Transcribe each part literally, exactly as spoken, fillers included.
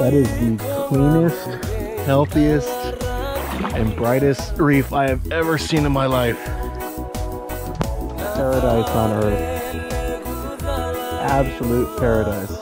That is the cleanest, healthiest, and brightest reef I have ever seen in my life. Paradise on earth. Absolute paradise.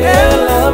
Ela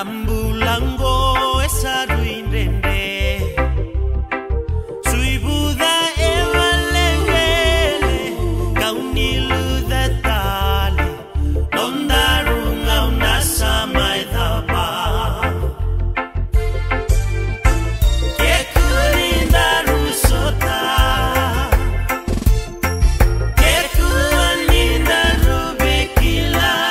Tambulango esarui rende Suibuda evalewele Kaunilu detali Londarunga unasamai dhapa Kekurinda rusota Kekuaninda rubekilai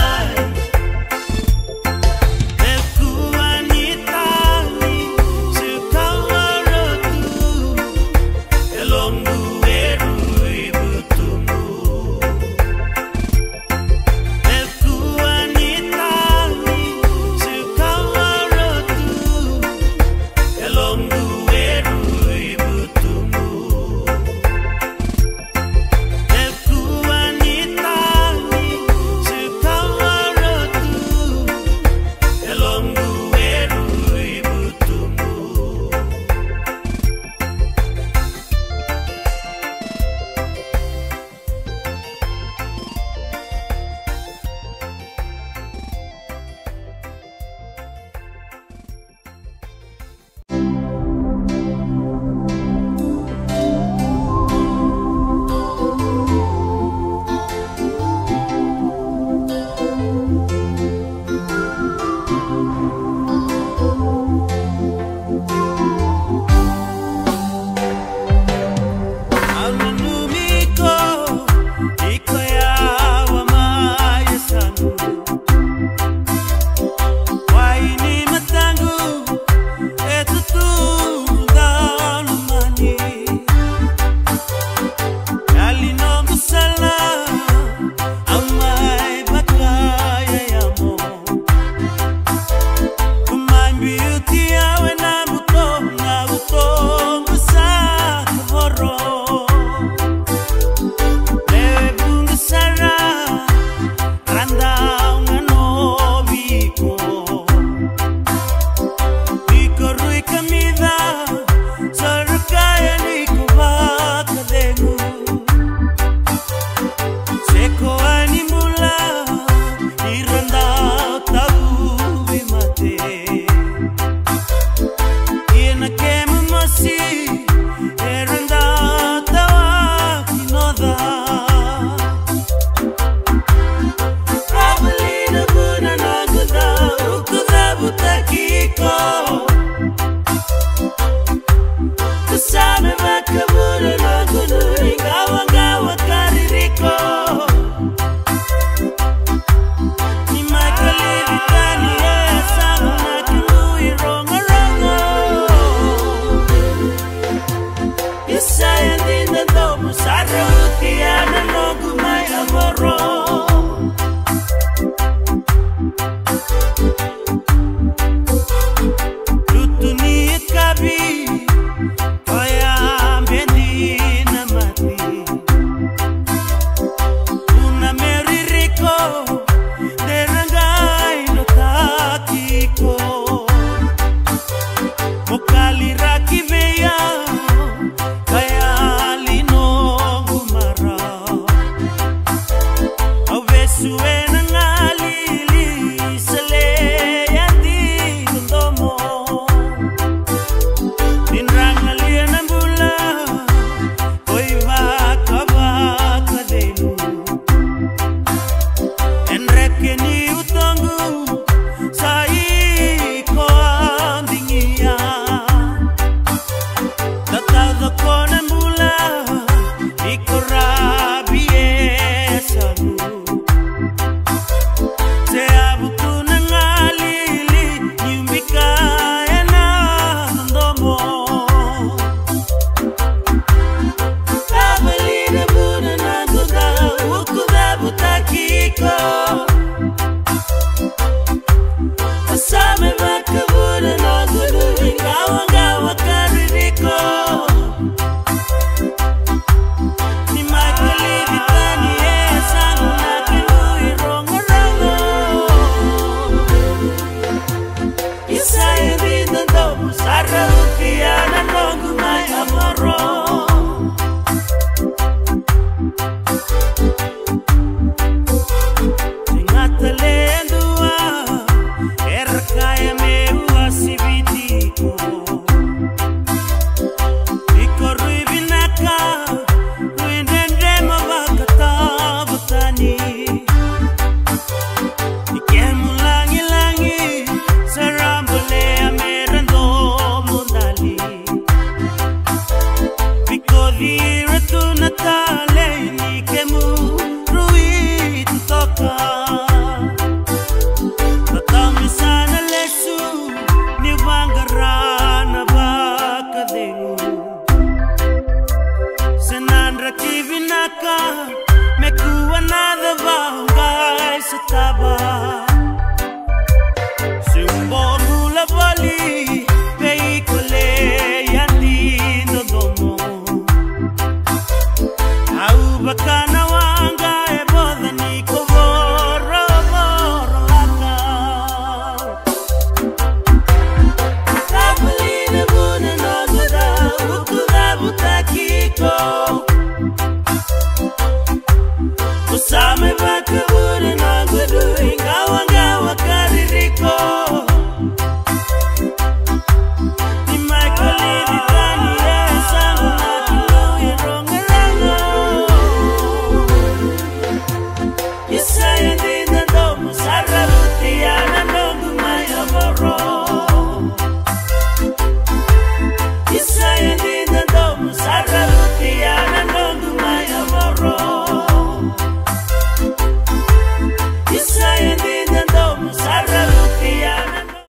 I